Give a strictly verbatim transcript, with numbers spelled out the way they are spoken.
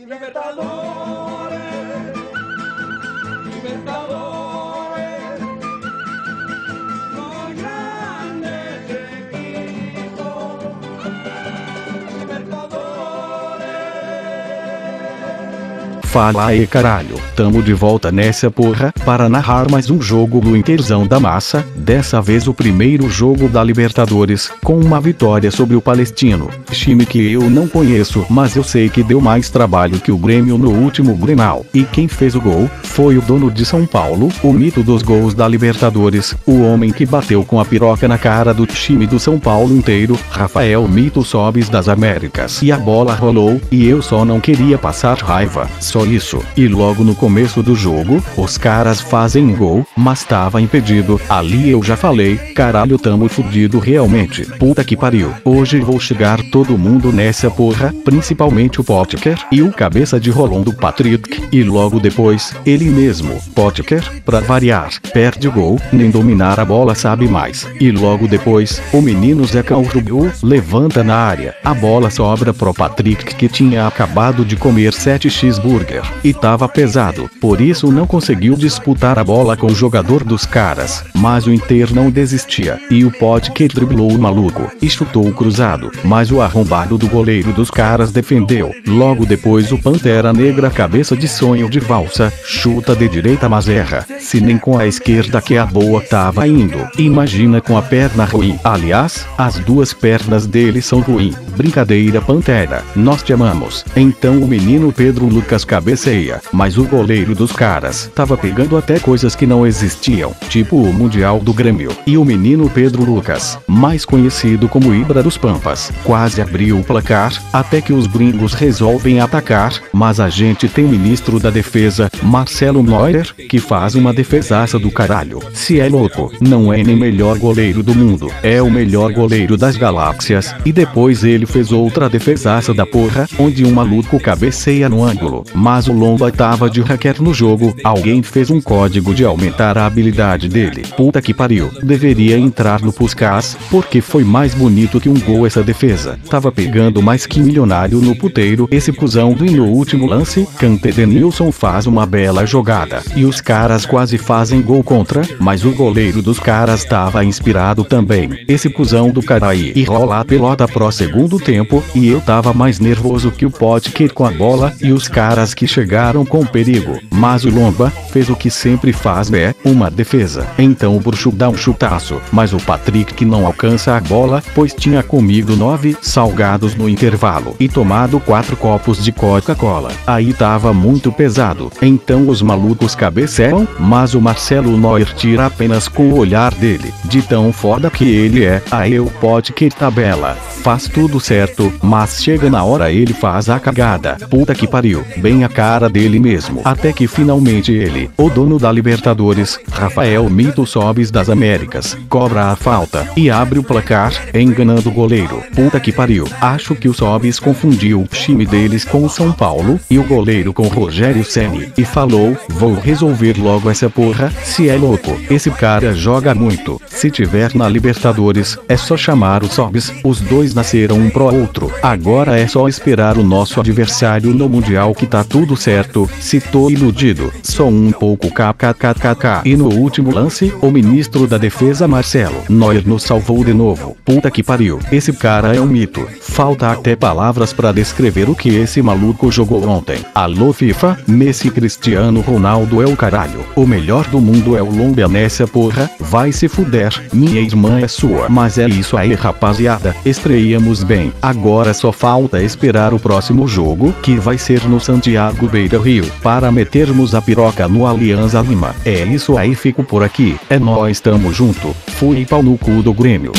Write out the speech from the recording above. Libertadores, Libertadores, los grandes equipos, Libertadores. Fala aí, caralho, tamo de volta nessa porra, para narrar mais um jogo do Interzão da Massa, dessa vez o primeiro jogo da Libertadores, com uma vitória sobre o Palestino, time que eu não conheço, mas eu sei que deu mais trabalho que o Grêmio no último Grenal, e quem fez o gol, foi o dono de São Paulo, o mito dos gols da Libertadores, o homem que bateu com a piroca na cara do time do São Paulo inteiro, Rafael Mito Sóbis das Américas, e a bola rolou, e eu só não queria passar raiva, só isso, e logo no começo do jogo, os caras fazem um gol, mas tava impedido, ali eu já falei, caralho, tamo fudido realmente, puta que pariu, hoje vou chegar todo mundo nessa porra, principalmente o Potker, e o cabeça de rolão do Patrick, e logo depois, ele mesmo, Potker, pra variar, perde o gol, nem dominar a bola sabe mais, e logo depois, o menino Zecão rubiu, levanta na área, a bola sobra pro Patrick que tinha acabado de comer sete cheeseburger, e tava pesado, por isso não conseguiu disputar a bola com o jogador dos caras, mas o Inter não desistia, e o Potker driblou o maluco, e chutou o cruzado, mas o arrombado do goleiro dos caras defendeu, logo depois o Pantera Negra cabeça de sonho de valsa, chuta de direita mas erra, se nem com a esquerda que a boa tava indo, imagina com a perna ruim, aliás, as duas pernas dele são ruins, brincadeira Pantera, nós te amamos, então o menino Pedro Lucas cabeceia, mas o goleiro dos caras tava pegando até coisas que não existiam, tipo o Mundial do Grêmio, e o menino Pedro Lucas, mais conhecido como Ibra dos Pampas, quase abriu o placar, até que os gringos resolvem atacar, mas a gente tem o ministro da defesa, Marcelo Neuer, que faz uma defesaça do caralho, se é louco, não é nem melhor goleiro do mundo, é o melhor goleiro das galáxias, e depois ele fez outra defesaça da porra, onde um maluco cabeceia no ângulo, mas o Lomba tava de hacker no jogo, alguém fez um código de aumentar a habilidade dele, puta que pariu, deveria entrar no Puskas, porque foi mais bonito que um gol essa defesa, tava pegando mais que milionário no puteiro esse cuzão do, e no último lance, Kanté Denilson faz uma bela jogada, e os caras quase fazem gol contra, mas o goleiro dos caras tava inspirado também, esse cuzão do caraí, e rola a pelota pro segundo tempo, e eu tava mais nervoso que o Potker com a bola, e os caras que chegaram com perigo, mas o Lomba, fez o que sempre faz né, uma defesa, então o Burcho dá um chutaço, mas o Patrick que não alcança a bola, pois tinha comido nove salgados no intervalo, e tomado quatro copos de Coca-Cola, aí tava muito pesado, então os malucos cabeceam, mas o Marcelo Noir tira apenas com o olhar dele, de tão foda que ele é, aí o Potker tabela, faz tudo certo, mas chega na hora ele faz a cagada, puta que pariu, bem a cara dele mesmo, até que finalmente ele, o dono da Libertadores, Rafael Mito Sóbis das Américas, cobra a falta, e abre o placar, enganando o goleiro, puta que pariu, acho que o Sóbis confundiu o time deles com o São Paulo, e o goleiro com o Rogério Ceni, e falou, vou resolver logo essa porra, se é louco, esse cara joga muito, se tiver na Libertadores, é só chamar o Sóbis, os dois nasceram um pro outro, agora é só esperar o nosso adversário no Mundial que tá tudo certo, se tô iludido, só um pouco kkkk, e no último lance, o ministro da defesa Marcelo Noir nos salvou de novo, puta que pariu, esse cara é um mito, falta até palavras pra descrever o que esse maluco jogou ontem, alô FIFA, Messi Cristiano Ronaldo é o caralho, o melhor do mundo é o Lomba nessa porra, vai se fuder, minha irmã é sua, mas é isso aí rapaziada, estreamos bem, agora só falta esperar o próximo jogo, que vai ser no Santiago Beira Rio, para metermos a piroca no Alianza Lima, é isso aí, fico por aqui, é nóis, tamo junto, fui pau no cu do Grêmio.